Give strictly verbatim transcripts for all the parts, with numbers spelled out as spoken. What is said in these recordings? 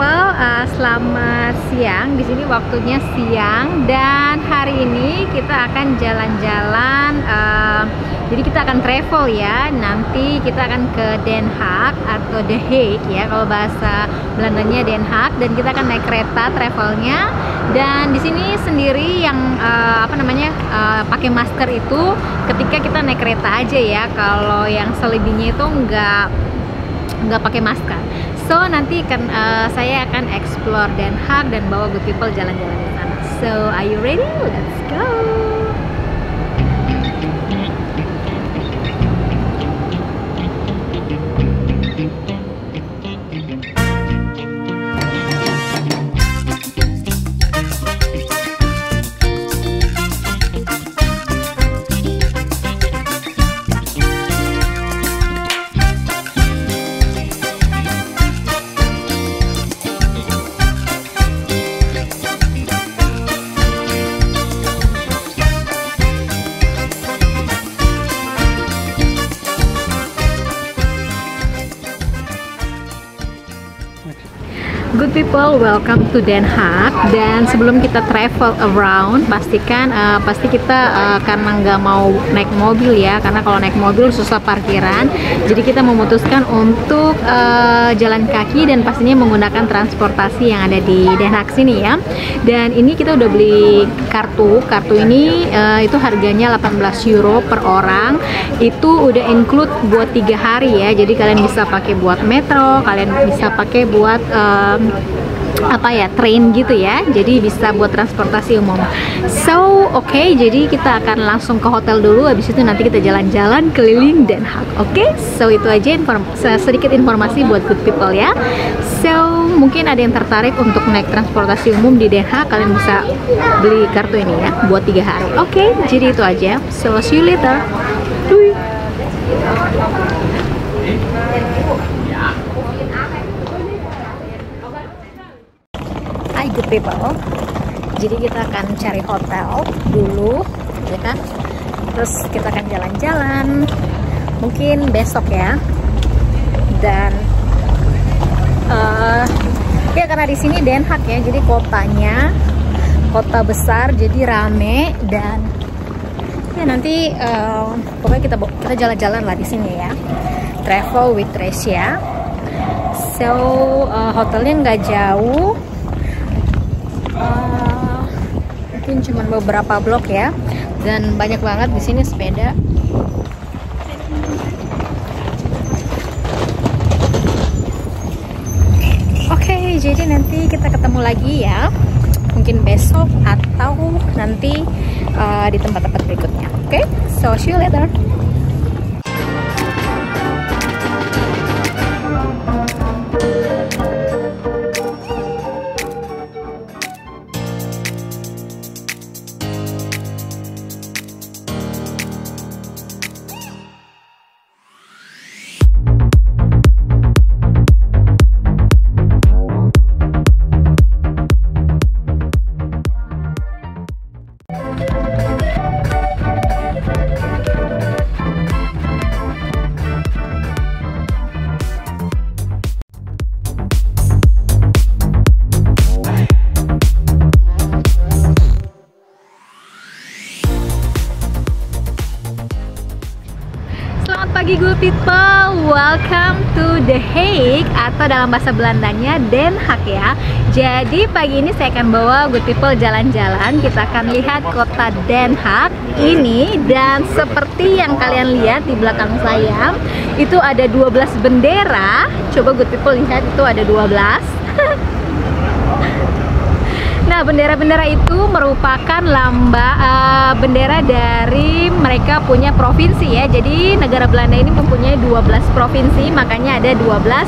people, uh, selamat siang. Di sini waktunya siang dan hari ini kita akan jalan-jalan. Uh, jadi kita akan travel ya. Nanti kita akan ke Den Haag atau The Hague ya, kalau bahasa Belandanya Den Haag. Dan kita akan naik kereta travelnya. Dan di sini sendiri yang uh, apa namanya uh, pakai masker itu ketika kita naik kereta aja ya. Kalau yang selebihnya itu nggak nggak pakai masker. So nanti kan uh, saya akan explore Den Haag dan bawa good people jalan-jalan di sana. So are you ready? Let's go. Good people, welcome to Den Haag. Dan sebelum kita travel around, pastikan uh, pasti kita uh, karena nggak mau naik mobil ya, karena kalau naik mobil susah parkiran. Jadi kita memutuskan untuk uh, jalan kaki dan pastinya menggunakan transportasi yang ada di Den Haag sini ya. Dan ini kita udah beli kartu. Kartu ini uh, itu harganya delapan belas euro per orang. Itu udah include buat tiga hari ya. Jadi kalian bisa pakai buat metro, kalian bisa pakai buat uh, apa ya, train gitu ya, jadi bisa buat transportasi umum. So oke, okay, jadi kita akan langsung ke hotel dulu, habis itu nanti kita jalan-jalan keliling Den Haag. Oke, okay? So itu aja inform sedikit informasi buat good people ya. So mungkin ada yang tertarik untuk naik transportasi umum di Den Haag, kalian bisa beli kartu ini ya buat tiga hari. Oke, okay, jadi itu aja. So see you later. Bye. Good people, jadi kita akan cari hotel dulu ya kan, terus kita akan jalan-jalan mungkin besok ya. Dan uh, ya karena di sini Den Haag ya, jadi kotanya kota besar, jadi rame. Dan ya nanti uh, pokoknya kita kita jalan-jalan lah di sini ya, travel with Tresyia. So uh, hotelnya nggak jauh, Uh, mungkin cuma beberapa blok ya, dan banyak banget di sini sepeda. Oke, okay, jadi nanti kita ketemu lagi ya, mungkin besok atau nanti uh, di tempat-tempat berikutnya. Oke, okay? So see you later. Good people, welcome to The Hague atau dalam bahasa Belandanya Den Haag ya. Jadi pagi ini saya akan bawa good people jalan-jalan. Kita akan lihat kota Den Haag ini, dan seperti yang kalian lihat di belakang saya itu ada dua belas bendera. Coba good people lihat, itu ada dua belas. Nah, bendera-bendera itu merupakan lamba uh, bendera dari mereka punya provinsi ya. Jadi negara Belanda ini mempunyai dua belas provinsi, makanya ada dua belas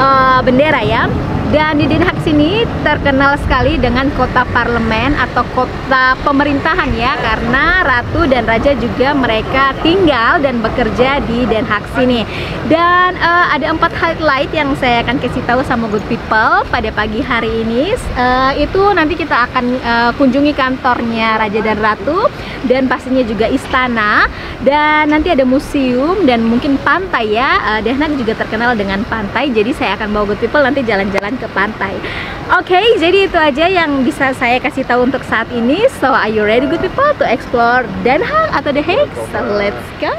uh, bendera ya. Dan di Den Haag sini terkenal sekali dengan kota parlemen atau kota pemerintahan ya, karena ratu dan raja juga mereka tinggal dan bekerja di Den Haag sini. Dan uh, ada empat highlight yang saya akan kasih tahu sama good people pada pagi hari ini. Uh, itu nanti kita akan uh, kunjungi kantornya raja dan ratu, dan pastinya juga istana, dan nanti ada museum dan mungkin pantai ya. uh, Den Haag juga terkenal dengan pantai, jadi saya akan bawa good people nanti jalan-jalan ke pantai. Oke, okay, jadi itu aja yang bisa saya kasih tahu untuk saat ini. So, are you ready good people to explore Den Haag atau The Hague? So, let's go!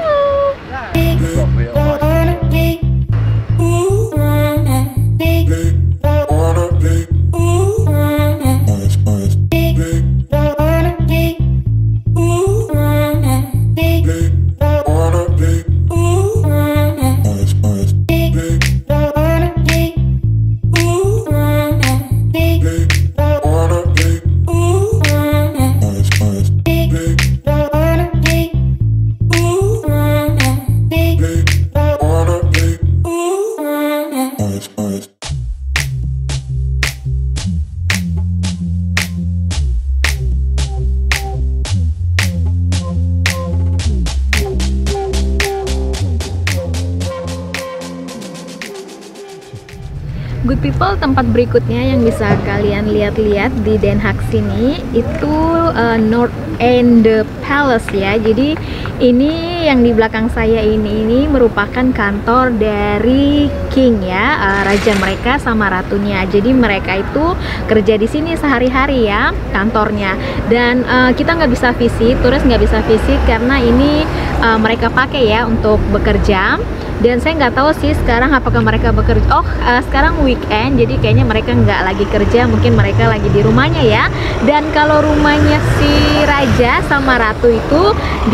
Good people, tempat berikutnya yang bisa kalian lihat-lihat di Den Haag sini itu uh, North End Palace ya. Jadi ini yang di belakang saya ini ini merupakan kantor dari King ya, uh, raja mereka sama ratunya. Jadi mereka itu kerja di sini sehari-hari ya kantornya. Dan uh, kita nggak bisa visit, turis nggak bisa visit karena ini uh, mereka pakai ya untuk bekerja. Dan saya nggak tahu sih sekarang apakah mereka bekerja. Oh, uh, sekarang weekend, jadi kayaknya mereka nggak lagi kerja, mungkin mereka lagi di rumahnya ya. Dan kalau rumahnya si raja sama ratu itu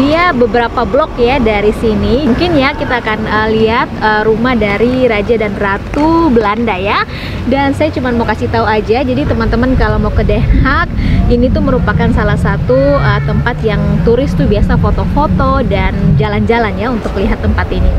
dia beberapa blok ya dari sini. Mungkin ya kita akan uh, lihat uh, rumah dari raja dan ratu Belanda ya. Dan saya cuma mau kasih tahu aja, jadi teman-teman kalau mau ke Den Haag ini tuh merupakan salah satu uh, tempat yang turis tuh biasa foto-foto dan jalan-jalan ya untuk lihat tempat ini.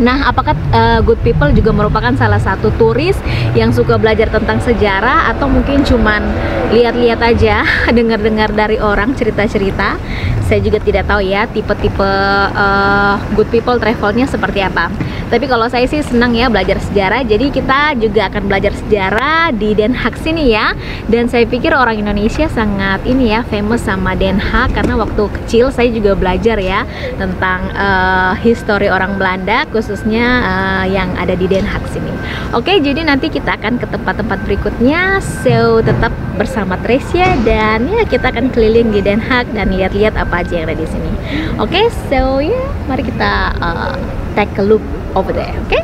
Nah, apakah uh, good people juga merupakan salah satu turis yang suka belajar tentang sejarah atau mungkin cuman lihat-lihat aja, dengar-dengar dari orang cerita-cerita? Saya juga tidak tahu ya tipe-tipe uh, good people travelnya seperti apa. Tapi kalau saya sih senang ya belajar sejarah, jadi kita juga akan belajar sejarah di Den Haag sini ya. Dan saya pikir orang Indonesia sangat ini ya famous sama Den Haag karena waktu kecil saya juga belajar ya tentang uh, history orang Belanda, khusus khususnya uh, yang ada di Den Haag sini. Oke, jadi nanti kita akan ke tempat-tempat berikutnya. So, tetap bersama Tresyia dan ya kita akan keliling di Den Haag dan lihat-lihat apa aja yang ada di sini. Oke, so ya, yeah, mari kita uh, take a look over there, oke? Okay?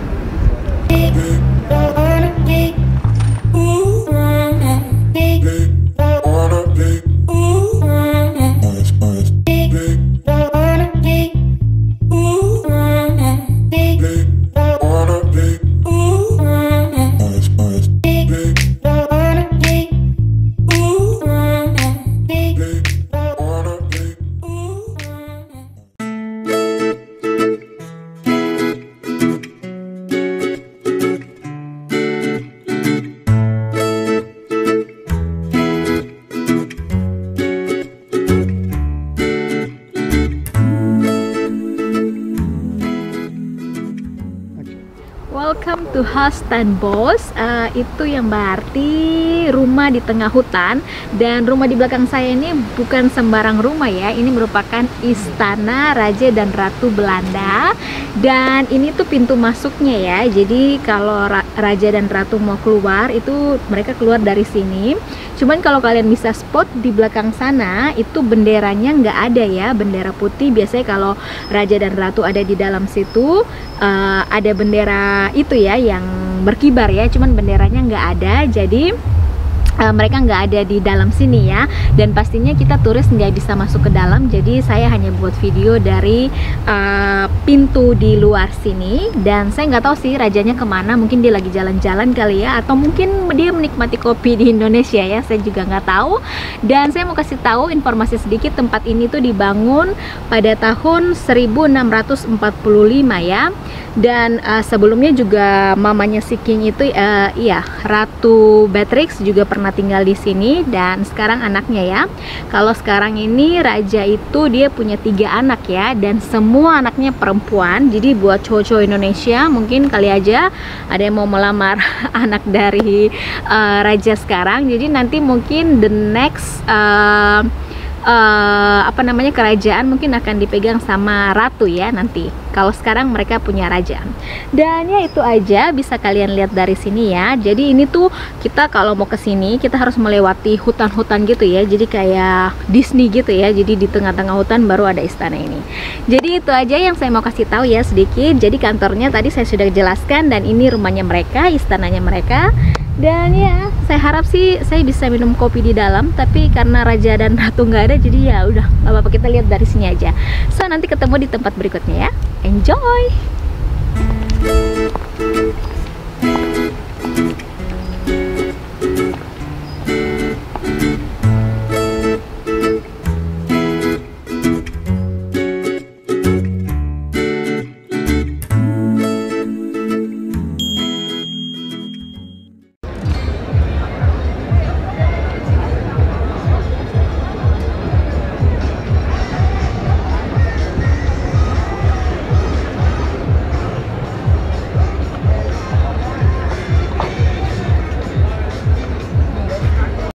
Welcome to Huis ten Bosch. Uh, itu yang berarti rumah di tengah hutan, dan rumah di belakang saya ini bukan sembarang rumah ya. Ini merupakan istana raja dan ratu Belanda, dan ini tuh pintu masuknya ya. Jadi kalau ra raja dan ratu mau keluar itu mereka keluar dari sini. Cuman kalau kalian bisa spot di belakang sana itu benderanya nggak ada ya, bendera putih. Biasanya kalau raja dan ratu ada di dalam situ uh, ada bendera itu ya yang berkibar ya, cuman benderanya nggak ada, jadi uh, mereka nggak ada di dalam sini ya. Dan pastinya kita turis nggak bisa masuk ke dalam, jadi saya hanya buat video dari uh, pintu di luar sini. Dan saya nggak tahu sih rajanya kemana, mungkin dia lagi jalan-jalan kali ya, atau mungkin dia menikmati kopi di Indonesia ya, saya juga nggak tahu. Dan saya mau kasih tahu informasi sedikit, tempat ini tuh dibangun pada tahun seribu enam ratus empat puluh lima ya. Dan uh, sebelumnya juga mamanya si King itu uh, iya Ratu Beatrix juga pernah tinggal di sini, dan sekarang anaknya ya. Kalau sekarang ini raja itu dia punya tiga anak ya, dan semua anaknya perempuan. Jadi buat cowok-cowok Indonesia mungkin kali aja ada yang mau melamar anak dari uh, raja sekarang. Jadi nanti mungkin the next uh, uh, apa namanya kerajaan mungkin akan dipegang sama ratu ya nanti. Kalau sekarang mereka punya raja. Dan ya itu aja, bisa kalian lihat dari sini ya. Jadi ini tuh kita kalau mau ke sini kita harus melewati hutan-hutan gitu ya. Jadi kayak Disney gitu ya. Jadi di tengah-tengah hutan baru ada istana ini. Jadi itu aja yang saya mau kasih tahu ya sedikit. Jadi kantornya tadi saya sudah jelaskan dan ini rumahnya mereka, istananya mereka. Dan ya, saya harap sih saya bisa minum kopi di dalam, tapi karena raja dan ratu nggak ada, jadi ya udah nggak apa-apa, kita lihat dari sini aja. So nanti ketemu di tempat berikutnya ya. Enjoy.